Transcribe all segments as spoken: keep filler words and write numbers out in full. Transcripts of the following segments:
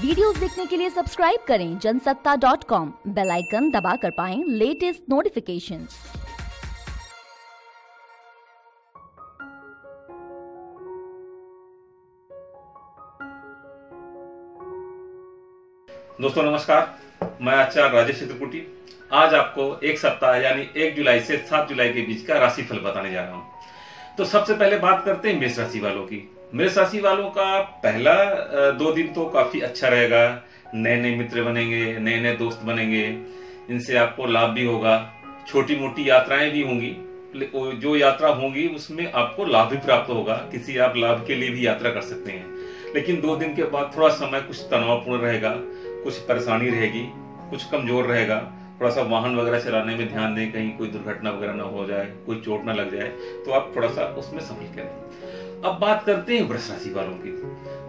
Videos देखने के लिए सब्सक्राइब करें Jansatta dot com, bell icon दबा कर पाएं लेटेस्ट नोटिफिकेशंस। दोस्तों नमस्कार, मैं आचार्य राजेश चित्रकुटी। आज आपको एक सप्ताह यानी एक जुलाई से सात जुलाई के बीच का राशिफल बताने जा रहा हूं। तो सबसे पहले बात करते हैं मेष राशि वालों की। मेष राशि वालों का पहला दो दिन तो काफी अच्छा रहेगा। नए नए मित्र बनेंगे, नए नए दोस्त बनेंगे, इनसे आपको लाभ भी होगा। छोटी मोटी यात्राएं भी होंगी, जो यात्रा होंगी उसमें आपको लाभ भी प्राप्त होगा। किसी आप लाभ के लिए भी यात्रा कर सकते हैं। लेकिन दो दिन के बाद थोड़ा समय कुछ तनावपूर्ण रहेगा, कुछ परेशानी रहेगी, कुछ कमजोर रहेगा। थोड़ा सा वाहन वगैरह चलाने में ध्यान दें, कहीं कोई दुर्घटना वगैरह ना हो जाए, कोई चोट ना लग जाए, तो आप थोड़ा सा उसमें संभल के रहें। अब बात करते हैं वृश्चिक राशि वालों की।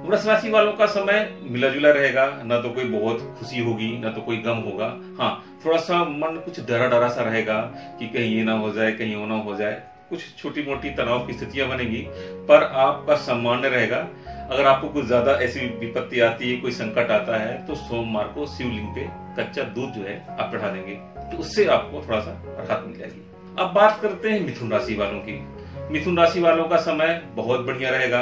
वृश्चिक राशि वालों का समय मिला जुला रहेगा, ना तो कोई बहुत खुशी होगी ना तो कोई गम होगा। हाँ, थोड़ा सा मन कुछ डरा डरा सा रहेगा कि कहीं ये ना हो जाए, कहीं वो ना हो जाए। कुछ छोटी मोटी तनाव की स्थितियां बनेगी, पर आपका सामान्य रहेगा। अगर आपको कुछ ज्यादा ऐसी विपत्ति आती है, कोई संकट आता है, तो सोमवार को शिवलिंग पे कच्चा दूध जो है आप चढ़ा देंगे, तो उससे आपको थोड़ा सा राहत मिल जाएगी। अब बात करते हैं मिथुन राशि वालों की। मिथुन राशि वालों का समय बहुत बढ़िया रहेगा।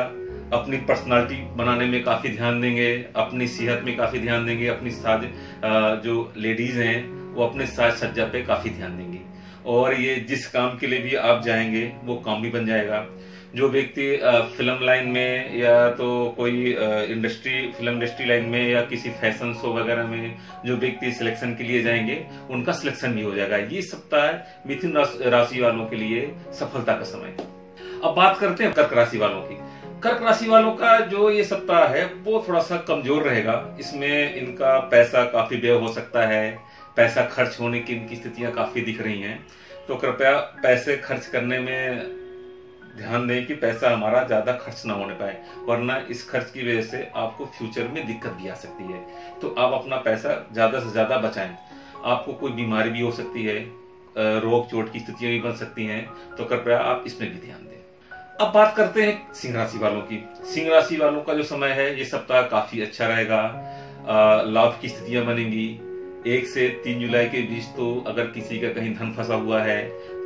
अपनी पर्सनालिटी बनाने में काफी ध्यान देंगे, अपनी सेहत में काफी ध्यान देंगे, अपनी साज जो लेडीज हैं वो अपने साज सज्जा पे काफी ध्यान देंगी। और ये जिस काम के लिए भी आप जाएंगे वो काम भी बन जाएगा। जो व्यक्ति फिल्म लाइन में या तो कोई इंडस्ट्री फिल्म इंडस्ट्री लाइन में या किसी फैशन शो वगैरह में जो व्यक्ति सिलेक्शन के लिए जाएंगे उनका सिलेक्शन भी हो जाएगा। ये सप्ताह मिथुन राशि वालों के लिए सफलता का समय है। अब बात करते हैं कर्क राशि वालों की। कर्क राशि वालों का जो ये सप्ताह है वो थोड़ा सा कमजोर रहेगा। इसमें इनका पैसा काफी व्यय हो सकता है, पैसा खर्च होने की इनकी स्थितियां काफी दिख रही हैं। तो कृपया पैसे खर्च करने में ध्यान दें कि पैसा हमारा ज्यादा खर्च ना होने पाए, वरना इस खर्च की वजह से आपको फ्यूचर में दिक्कत भी आ सकती है। तो आप अपना पैसा ज्यादा से ज्यादा बचाएं। आपको कोई बीमारी भी हो सकती है, रोग चोट की स्थितियां भी बन सकती हैं, तो कृपया आप इसमें भी ध्यान दें। अब बात करते हैं सिंह राशि वालों की। सिंह राशि वालों का जो समय है ये सप्ताह काफी अच्छा रहेगा। लाभ की स्थितियां बनेंगी। एक से तीन जुलाई के बीच तो अगर किसी का कहीं धन फंसा हुआ है,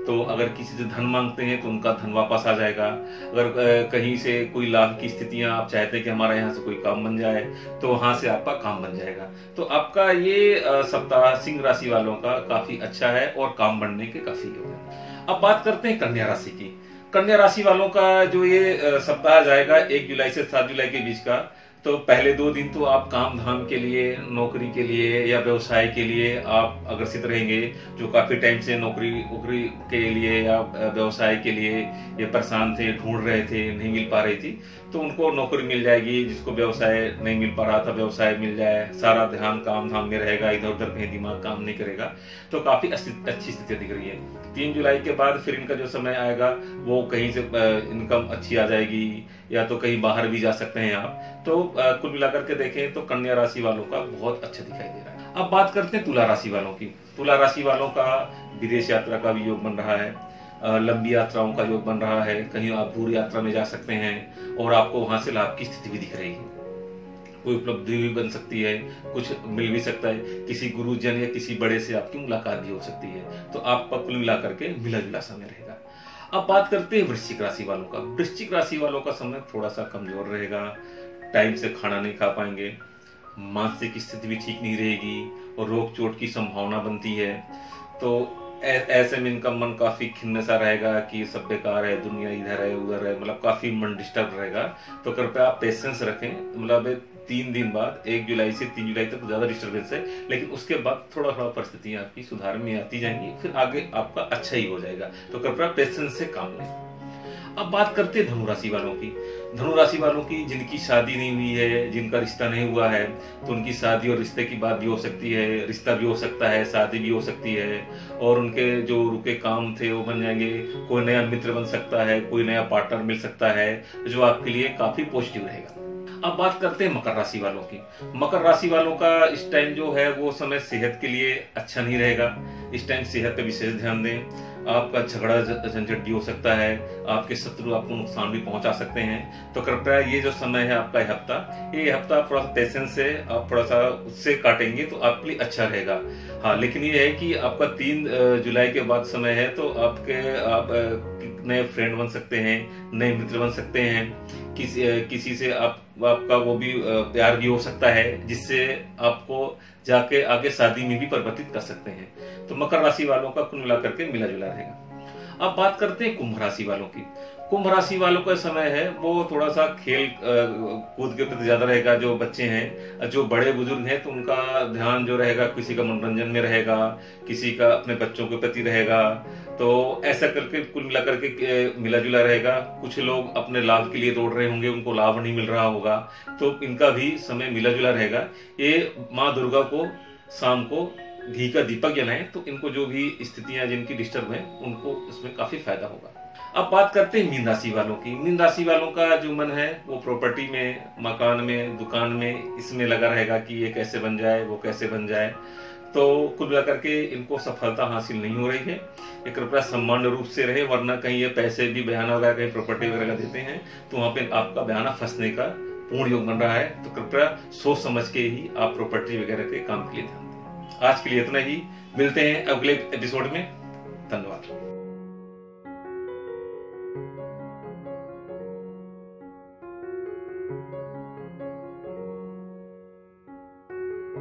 तो अगर किसी से धन मांगते हैं तो उनका धन वापस आ जाएगा। अगर कहीं से कोई लाभ की स्थितियां आप चाहते हैं कि हमारा यहाँ से कोई काम बन जाए, तो वहां से आपका काम बन जाएगा। तो आपका ये सप्ताह सिंह राशि वालों का काफी अच्छा है और काम बनने के काफी योग है। अब बात करते हैं कन्या राशि की। कन्या राशि वालों का जो ये सप्ताह जाएगा एक जुलाई से सात जुलाई के बीच का, तो पहले दो दिन तो आप काम धाम के लिए, नौकरी के लिए या व्यवसाय के लिए आप अग्रसित रहेंगे। जो काफी टाइम से नौकरी नौकरी के लिए या व्यवसाय के लिए ये परेशान थे, ढूंढ रहे थे, नहीं मिल पा रही थी, तो उनको नौकरी मिल जाएगी। जिसको व्यवसाय नहीं मिल पा रहा था व्यवसाय मिल जाए। सारा ध्यान काम धाम में रहेगा, इधर उधर कहीं दिमाग काम नहीं करेगा। तो काफी अच्छी स्थिति दिख रही है। तीन जुलाई के बाद फिर इनका जो समय आएगा वो कहीं से इनकम अच्छी आ जाएगी, या तो कहीं बाहर भी जा सकते हैं आप। तो कुल मिलाकर के देखें तो कन्या राशि वालों का बहुत अच्छा दिखाई दे रहा है। अब बात करते हैं तुला राशि वालों की। तुला राशि वालों का विदेश यात्रा का भी योग बन रहा है, लंबी यात्राओं का योग बन रहा है। कहीं आप दूर यात्रा में जा सकते हैं और आपको वहां से लाभ की स्थिति भी दिख रही है। कोई उपलब्धि भी बन सकती है, कुछ मिल भी सकता है। किसी गुरुजन या किसी बड़े से आपकी मुलाकात भी हो सकती है। तो आपका कुल मिलाकर के मिला जुला समय रहेगा। अब बात करते हैं वृश्चिक राशि वालों का। वृश्चिक राशि वालों का समय थोड़ा सा कमजोर रहेगा। टाइम से खाना नहीं खा पाएंगे, मानसिक स्थिति भी ठीक नहीं रहेगी और रोग चोट की संभावना बनती है। तो ऐसे में इनका मन काफी खिन्न सा रहेगा कि सब बेकार है, दुनिया इधर है उधर है, मतलब काफी मन डिस्टर्ब रहेगा। तो कृपया आप पेशेंस रखें। मतलब तीन दिन बाद एक जुलाई से तीन जुलाई तक ज्यादा डिस्टर्बेंस है, लेकिन उसके बाद थोड़ा थोड़ा परिस्थितियां आपकी सुधार में आती जाएंगी, फिर आगे आपका अच्छा ही हो जाएगा। तो कृपया पेशेंस से काम लें। अब बात करते हैं धनु राशि वालों की। धनु राशि वालों की जिनकी शादी नहीं हुई है, जिनका रिश्ता नहीं हुआ है, तो उनकी शादी और रिश्ते की बात भी हो सकती है। रिश्ता भी हो सकता है, शादी भी हो सकती है, और उनके जो रुके काम थे वो बन जाएंगे। कोई नया मित्र बन सकता है, कोई नया पार्टनर मिल सकता है, जो आपके लिए काफी पॉजिटिव रहेगा। अब बात करते हैं मकर राशि वालों की। मकर राशि वालों का इस टाइम जो है वो समय सेहत के लिए अच्छा नहीं रहेगा। इस टाइम सेहत पर विशेष ध्यान दें। आपका झगड़ा झंझट भी हो सकता है, आपके शत्रु आपको नुकसान भी पहुंचा सकते हैं। तो कृपया ये जो समय है आपका हफ्ता, ये हफ्ता आप थोड़ा सा पेशेंस से आप थोड़ा सा उससे काटेंगे तो आपके लिए अच्छा रहेगा। हाँ, लेकिन ये है कि आपका तीन जुलाई के बाद समय है तो आपके आप नए फ्रेंड बन सकते हैं, नए मित्र बन सकते हैं, किस, किसी से आप आपका वो भी प्यार भी हो सकता है जिससे आपको जाके आगे शादी में भी परिवर्तित कर सकते हैं। तो मकर राशि वालों का कुल मिला करके मिला जुला रहेगा। अब बात करते हैं कुंभ राशि वालों की। कुंभ राशि वालों का समय है वो थोड़ा सा खेल कूद के प्रति ज्यादा रहेगा। जो बच्चे हैं, जो बड़े बुजुर्ग हैं, तो उनका ध्यान जो रहेगा किसी का मनोरंजन में रहेगा, किसी का अपने बच्चों के प्रति रहेगा। तो ऐसा करके कुल मिलाकर के मिला जुला रहेगा। कुछ लोग अपने लाभ के लिए दौड़ रहे होंगे, उनको लाभ नहीं मिल रहा होगा, तो इनका भी समय मिला जुला रहेगा। ये माँ दुर्गा को शाम को घी का दीपक जलाएं तो इनको जो भी स्थितियां जिनकी डिस्टर्ब हैं उनको इसमें काफी फायदा होगा। अब बात करते हैं मीन राशि वालों की। मीन राशि वालों का जो मन है वो प्रॉपर्टी में, मकान में, दुकान में, इसमें लगा रहेगा कि ये कैसे बन जाए, वो कैसे बन जाए। तो कुल मिलाकर के इनको सफलता हासिल नहीं हो रही है। ये कृपया सम्मान रूप से रहे, वरना कहीं ये पैसे भी बयाना वगैरह कहीं प्रॉपर्टी वगैरह देते हैं तो वहाँ पे आपका बयाना फंसने का पूर्ण योग बन रहा है। तो कृपया सोच समझ के ही आप प्रॉपर्टी वगैरह के काम के लिए ध्यान दें। आज के लिए इतना ही, मिलते हैं अगले एपिसोड में। धन्यवाद।